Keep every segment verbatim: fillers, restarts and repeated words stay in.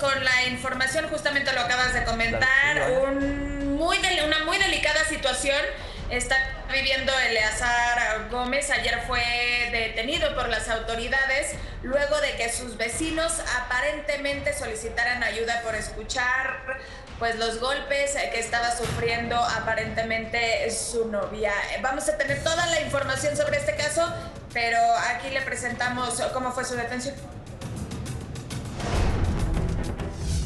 con la información, justamente lo acabas de comentar, un muy de, una muy delicada situación está viviendo Eleazar Gómez. Ayer fue detenido por las autoridades luego de que sus vecinos aparentemente solicitaran ayuda por escuchar pues los golpes que estaba sufriendo aparentemente su novia. Vamos a tener toda la información sobre este caso, pero aquí le presentamos cómo fue su detención.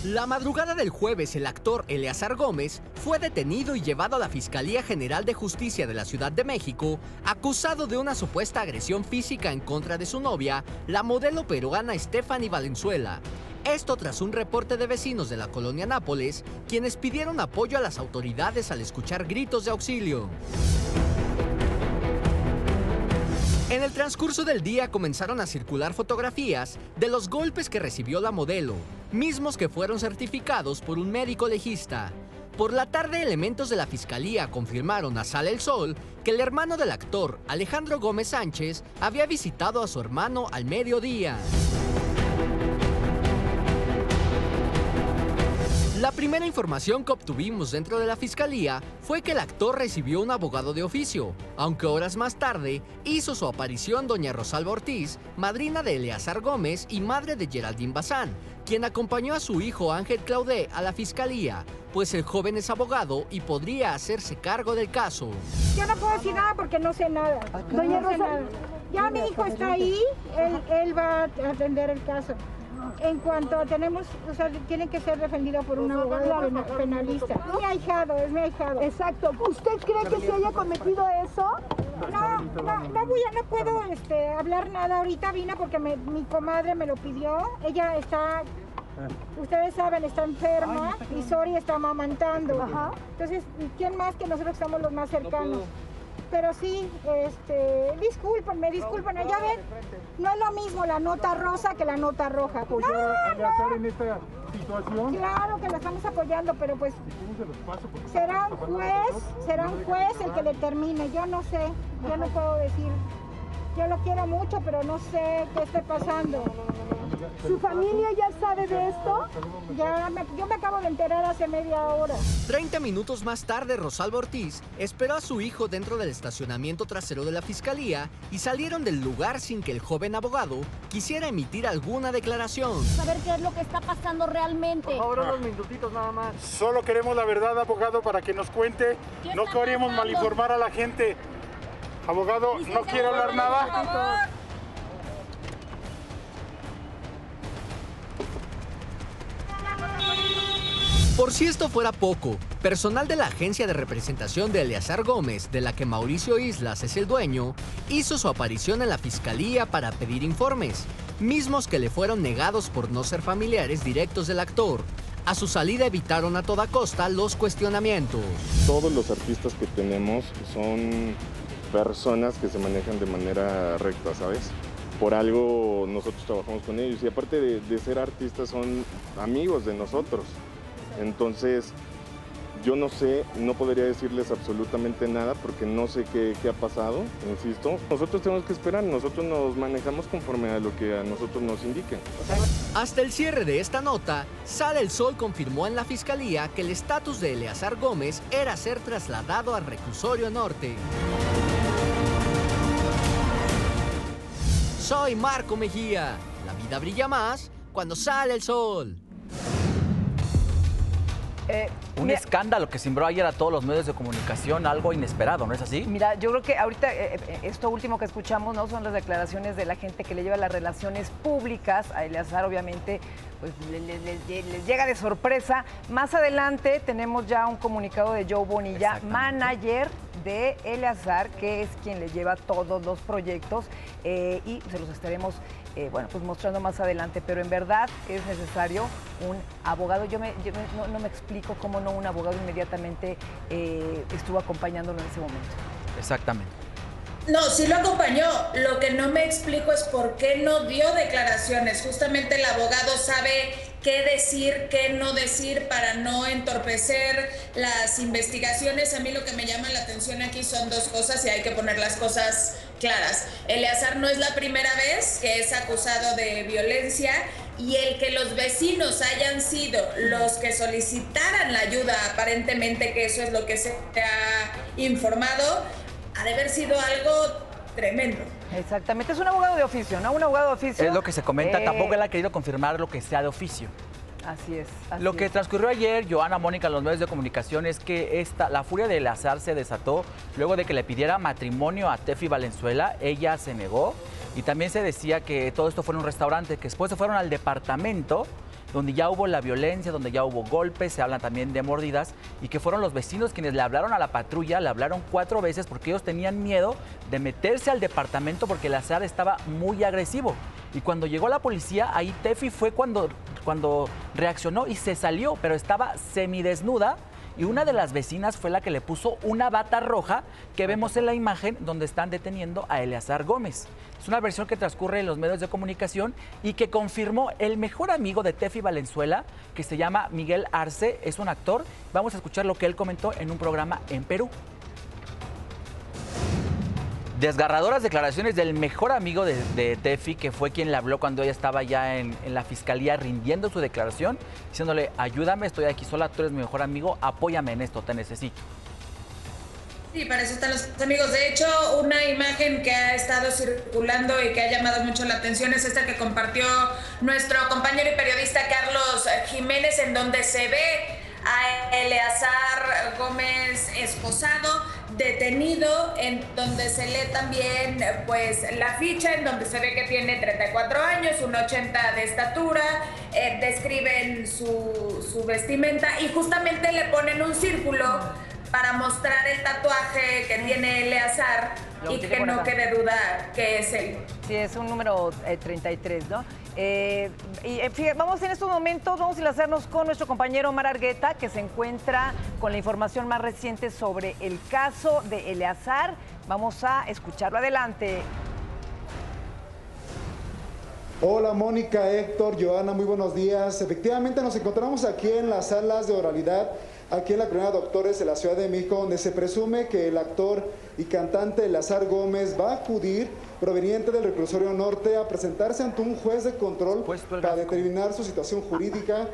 La madrugada del jueves, el actor Eleazar Gómez fue detenido y llevado a la Fiscalía General de Justicia de la Ciudad de México, acusado de una supuesta agresión física en contra de su novia, la modelo peruana Tefi Valenzuela. Esto tras un reporte de vecinos de la colonia Nápoles, quienes pidieron apoyo a las autoridades al escuchar gritos de auxilio. En el transcurso del día comenzaron a circular fotografías de los golpes que recibió la modelo, mismos que fueron certificados por un médico legista. Por la tarde, elementos de la Fiscalía confirmaron a Sale el Sol que el hermano del actor, Alejandro Gómez Sánchez, había visitado a su hermano al mediodía. La primera información que obtuvimos dentro de la Fiscalía fue que el actor recibió un abogado de oficio, aunque horas más tarde hizo su aparición doña Rosalba Ortiz, madrina de Eleazar Gómez y madre de Geraldine Bazán, quien acompañó a su hijo Ángel Claudé a la Fiscalía, pues el joven es abogado y podría hacerse cargo del caso. Yo no puedo decir nada porque no sé nada. Doña Rosalba, ya mi hijo está ahí, él, él va a atender el caso. En cuanto tenemos, o sea, tiene que ser defendido por un abogado penalista. Mi ahijado, es mi ahijado. Exacto. ¿Usted cree que se haya cometido eso? No, no, no, voy a, no puedo este, hablar nada ahorita, Vina, porque me, mi comadre me lo pidió. Ella está, ustedes saben, está enferma y Sori está amamantando. Ajá. Entonces, ¿quién más que nosotros somos los más cercanos? Pero sí, este, discúlpenme, discúlpenme, ya ven, no es lo mismo la nota rosa que la nota roja. ¿Apoyar a Eleazar en esta situación? Claro que la estamos apoyando, pero pues será un juez, será un juez el que determine, yo no sé, yo no puedo decir, yo lo quiero mucho, pero no sé qué esté pasando. ¿Su familia ya sabe de esto? Ya me, yo me acabo de enterar hace media hora. treinta minutos más tarde, Rosalba Ortiz esperó a su hijo dentro del estacionamiento trasero de la Fiscalía y salieron del lugar sin que el joven abogado quisiera emitir alguna declaración. Saber qué es lo que está pasando realmente. Ahora unos minutitos nada más. Solo queremos la verdad, abogado, para que nos cuente. No queremos malinformar a la gente. Abogado, no quiere hablar nada. Por si esto fuera poco, personal de la agencia de representación de Eleazar Gómez, de la que Mauricio Islas es el dueño, hizo su aparición en la Fiscalía para pedir informes, mismos que le fueron negados por no ser familiares directos del actor. A su salida evitaron a toda costa los cuestionamientos. Todos los artistas que tenemos son personas que se manejan de manera recta, ¿sabes? Por algo nosotros trabajamos con ellos y aparte de, de ser artistas son amigos de nosotros. Entonces, yo no sé, no podría decirles absolutamente nada porque no sé qué, qué ha pasado, insisto. Nosotros tenemos que esperar, nosotros nos manejamos conforme a lo que a nosotros nos indiquen. Hasta el cierre de esta nota, Sale el Sol confirmó en la Fiscalía que el estatus de Eleazar Gómez era ser trasladado al Reclusorio Norte. Soy Marco Mejía. La vida brilla más cuando sale el sol. Eh, Un mira, escándalo que cimbró ayer a todos los medios de comunicación, algo inesperado, ¿no es así? Mira, yo creo que ahorita eh, esto último que escuchamos no son las declaraciones de la gente que le lleva las relaciones públicas. A Eleazar, obviamente, pues les, les, les llega de sorpresa. Más adelante tenemos ya un comunicado de Joe Bonilla, manager de Eleazar, que es quien le lleva todos los proyectos eh, y se los estaremos eh, bueno, pues mostrando más adelante, pero en verdad es necesario un abogado. Yo, me, yo me, no, no me explico cómo no un abogado inmediatamente eh, estuvo acompañándolo en ese momento. Exactamente. No, sí lo acompañó. Lo que no me explico es por qué no dio declaraciones. Justamente el abogado sabe qué decir, qué no decir para no entorpecer las investigaciones. A mí lo que me llama la atención aquí son dos cosas y hay que poner las cosas claras. Eleazar no es la primera vez que es acusado de violencia y el que los vecinos hayan sido los que solicitaran la ayuda, aparentemente que eso es lo que se ha informado, ha de haber sido algo tremendo. Exactamente, es un abogado de oficio, ¿no? Un abogado de oficio. Es lo que se comenta, eh... tampoco él ha querido confirmar lo que sea de oficio. Así es. Así lo que es. transcurrió ayer, Joana, Mónica, en los medios de comunicación, es que esta, la furia de Eleazar se desató luego de que le pidiera matrimonio a Tefi Valenzuela. Ella se negó y también se decía que todo esto fue en un restaurante, que después se fueron al departamento donde ya hubo la violencia, donde ya hubo golpes, se hablan también de mordidas, y que fueron los vecinos quienes le hablaron a la patrulla, le hablaron cuatro veces porque ellos tenían miedo de meterse al departamento porque Eleazar estaba muy agresivo. Y cuando llegó la policía, ahí Tefi fue cuando, cuando reaccionó y se salió, pero estaba semidesnuda, y una de las vecinas fue la que le puso una bata roja que vemos en la imagen donde están deteniendo a Eleazar Gómez. Es una versión que transcurre en los medios de comunicación y que confirmó el mejor amigo de Tefi Valenzuela, que se llama Miguel Arce, es un actor. Vamos a escuchar lo que él comentó en un programa en Perú. Desgarradoras declaraciones del mejor amigo de, de Tefi, que fue quien le habló cuando ella estaba ya en, en la fiscalía rindiendo su declaración, diciéndole, ayúdame, estoy aquí sola, tú eres mi mejor amigo, apóyame en esto, te necesito. Sí, para eso están los amigos. De hecho, una imagen que ha estado circulando y que ha llamado mucho la atención es esta que compartió nuestro compañero y periodista Carlos Jiménez, en donde se ve a Eleazar Gómez esposado, detenido, en donde se lee también pues la ficha, en donde se ve que tiene treinta y cuatro años, un metro ochenta de estatura, eh, describen su, su vestimenta y justamente le ponen un círculo para mostrar el tatuaje que tiene Eleazar y que no quede duda que es él. Sí, es un número eh, treinta y tres, ¿no? Eh, y, en fin, vamos en estos momentos, vamos a enlazarnos con nuestro compañero Omar Argueta, que se encuentra con la información más reciente sobre el caso de Eleazar. Vamos a escucharlo. Adelante. Hola Mónica, Héctor, Joana, muy buenos días. Efectivamente nos encontramos aquí en las salas de oralidad, aquí en la Primera Doctores de la Ciudad de México, donde se presume que el actor y cantante Eleazar Gómez va a acudir, proveniente del Reclusorio Norte, a presentarse ante un juez de control para determinar su situación jurídica.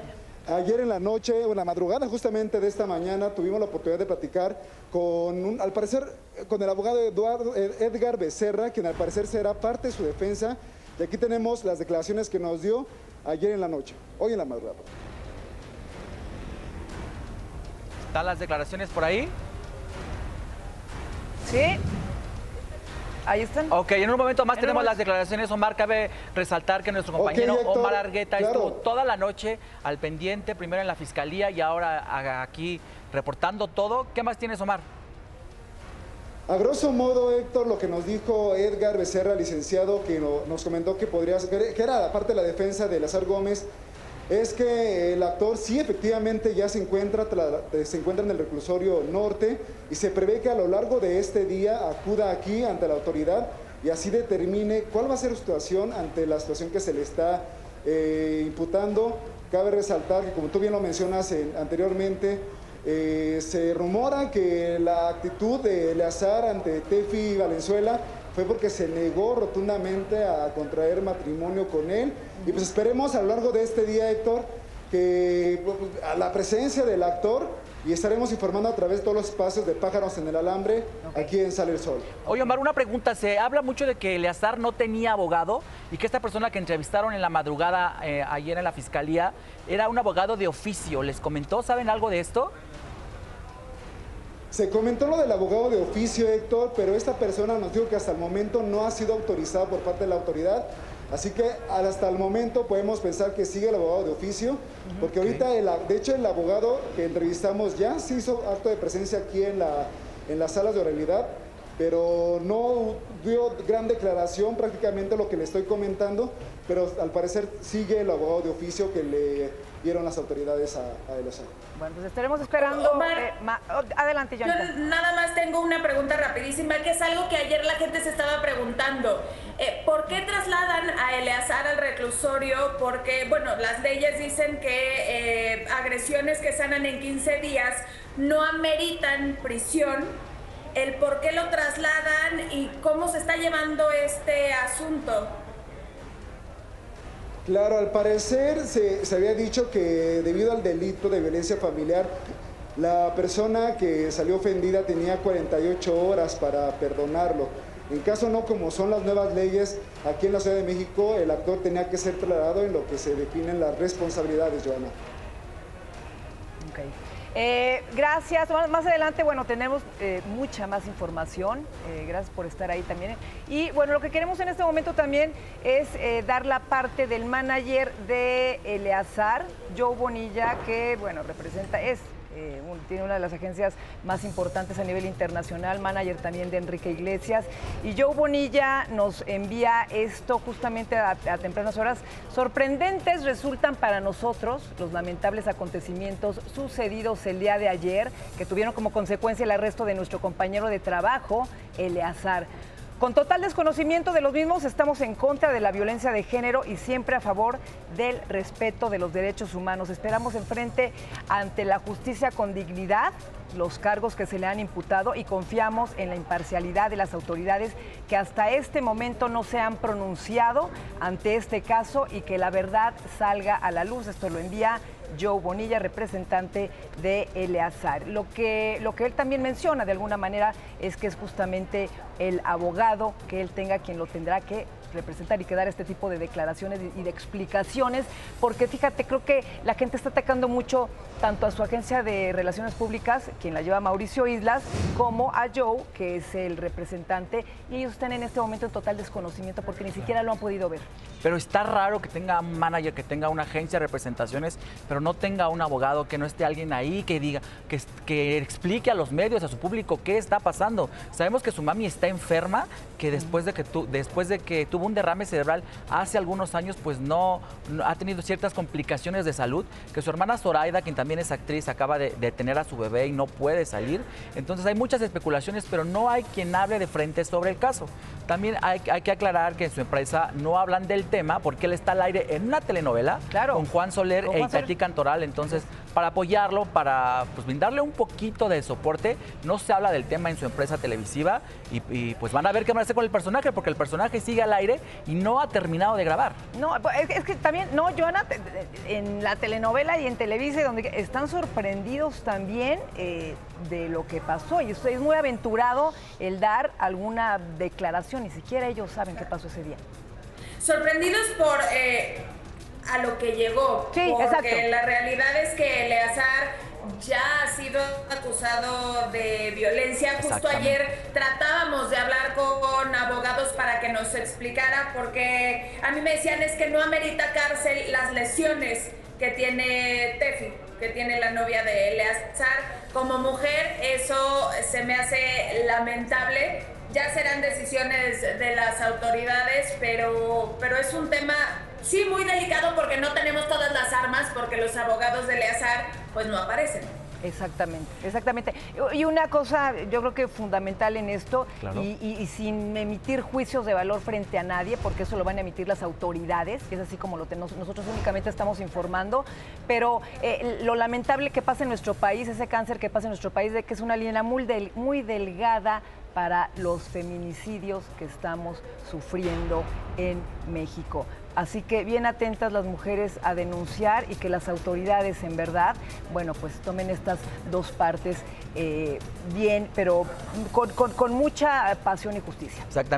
Ayer en la noche, o en la madrugada justamente de esta mañana, tuvimos la oportunidad de platicar con, un, al parecer, con el abogado Eduardo Edgar Becerra, quien al parecer será parte de su defensa. Y aquí tenemos las declaraciones que nos dio ayer en la noche, hoy en la madrugada. ¿Están las declaraciones por ahí? Sí. Ahí están. Ok, en un momento más tenemos las declaraciones. Omar, cabe resaltar que nuestro compañero okay, Héctor, Omar Argueta claro. estuvo toda la noche al pendiente, primero en la Fiscalía y ahora aquí reportando todo. ¿Qué más tienes, Omar? A grosso modo, Héctor, lo que nos dijo Edgar Becerra, licenciado, que nos comentó que podría ser, que era parte de la defensa de Eleazar Gómez, es que el actor sí efectivamente ya se encuentra, se encuentra en el Reclusorio Norte y se prevé que a lo largo de este día acuda aquí ante la autoridad y así determine cuál va a ser su situación ante la situación que se le está eh, imputando. Cabe resaltar que, como tú bien lo mencionas eh, anteriormente, eh, se rumora que la actitud de Eleazar ante Tefi Valenzuela fue porque se negó rotundamente a contraer matrimonio con él. Y pues esperemos a lo largo de este día, Héctor, que a la presencia del actor, y estaremos informando a través de todos los espacios de Pájaros en el Alambre, okay. aquí en Sale el Sol. Oye, Omar, una pregunta. Se habla mucho de que Eleazar no tenía abogado y que esta persona que entrevistaron en la madrugada eh, ayer en la Fiscalía era un abogado de oficio. ¿Les comentó? ¿Saben algo de esto? Se comentó lo del abogado de oficio, Héctor, pero esta persona nos dijo que hasta el momento no ha sido autorizada por parte de la autoridad, así que hasta el momento podemos pensar que sigue el abogado de oficio, porque okay. ahorita, el, de hecho, el abogado que entrevistamos ya se hizo acto de presencia aquí en, la, en las salas de oralidad, pero no dio gran declaración, prácticamente lo que le estoy comentando, pero al parecer sigue el abogado de oficio que le dieron las autoridades a, a Eleazar. Bueno, pues estaremos esperando. Omar, eh, ma, oh, adelante, Jonathan. Yo nada más tengo una pregunta rapidísima, que es algo que ayer la gente se estaba preguntando. Eh, ¿Por qué trasladan a Eleazar al reclusorio? Porque, bueno, las leyes dicen que eh, agresiones que sanan en quince días no ameritan prisión. El por qué lo trasladan y cómo se está llevando este asunto. Claro, al parecer se, se había dicho que debido al delito de violencia familiar, la persona que salió ofendida tenía cuarenta y ocho horas para perdonarlo. En caso no, como son las nuevas leyes, aquí en la Ciudad de México el actor tenía que ser trasladado en lo que se definen las responsabilidades, Joana. Okay. Eh, gracias. Más adelante, bueno, tenemos eh, mucha más información. Eh, gracias por estar ahí también. Y bueno, lo que queremos en este momento también es eh, dar la parte del manager de Eleazar, Joe Bonilla, que, bueno, representa, es, eh, un, tiene una de las agencias más importantes a nivel internacional, manager también de Enrique Iglesias. Y Joe Bonilla nos envía esto justamente a, a tempranas horas. Sorprendentes resultan para nosotros los lamentables acontecimientos sucedidos el día de ayer, que tuvieron como consecuencia el arresto de nuestro compañero de trabajo, Eleazar. Con total desconocimiento de los mismos, estamos en contra de la violencia de género y siempre a favor del respeto de los derechos humanos. Esperamos enfrente ante la justicia con dignidad los cargos que se le han imputado y confiamos en la imparcialidad de las autoridades que hasta este momento no se han pronunciado ante este caso y que la verdad salga a la luz. Esto lo envía Joe Bonilla, representante de Eleazar. Lo que, lo que él también menciona de alguna manera es que es justamente el abogado que él tenga quien lo tendrá que representar y que dar este tipo de declaraciones y de explicaciones, porque fíjate, creo que la gente está atacando mucho tanto a su agencia de relaciones públicas, quien la lleva Mauricio Islas, como a Joe, que es el representante, y ellos están en este momento en total desconocimiento porque ni siquiera lo han podido ver. Pero está raro que tenga un manager, que tenga una agencia de representaciones, pero no tenga un abogado, que no esté alguien ahí que diga, que, que explique a los medios, a su público, qué está pasando. Sabemos que su mami está enferma, que después de que, tu, después de que tuvo un derrame cerebral hace algunos años, pues no, no ha tenido ciertas complicaciones de salud, que su hermana Zoraida, quien también es actriz, acaba de, de tener a su bebé y no puede salir. Entonces hay muchas especulaciones, pero no hay quien hable de frente sobre el caso. También hay, hay que aclarar que en su empresa no hablan del tema porque él está al aire en una telenovela, claro, con Juan Soler e Itatí Cantoral. Entonces, para apoyarlo, para pues, brindarle un poquito de soporte, no se habla del tema en su empresa televisiva y, y pues van a ver qué van a hacer con el personaje, porque el personaje sigue al aire y no ha terminado de grabar. No, es que, es que también, no, Joana, en la telenovela y en Televisa, donde están sorprendidos también eh, de lo que pasó. Y usted es muy aventurado el dar alguna declaración, ni siquiera ellos saben qué pasó ese día. Sorprendidos por eh, a lo que llegó, sí, porque exacto. La realidad es que Eleazar ya ha sido acusado de violencia. Justo ayer tratábamos de hablar con, con abogados para que nos explicara, porque a mí me decían es que no amerita cárcel las lesiones que tiene Tefi, que tiene la novia de Eleazar. Como mujer, eso se me hace lamentable. Ya serán decisiones de las autoridades, pero, pero es un tema sí muy delicado porque no tenemos todas las armas, porque los abogados de Eleazar pues no aparecen. Exactamente, exactamente. Y una cosa yo creo que fundamental en esto, claro, y, y, y sin emitir juicios de valor frente a nadie, porque eso lo van a emitir las autoridades, que es así como lo tenemos, nosotros únicamente estamos informando, pero eh, lo lamentable que pasa en nuestro país, ese cáncer que pasa en nuestro país, de que es una línea muy, del, muy delgada para los feminicidios que estamos sufriendo en México. Así que bien atentas las mujeres a denunciar y que las autoridades en verdad, bueno, pues tomen estas dos partes eh, bien, pero con, con, con mucha pasión y justicia. Exactamente.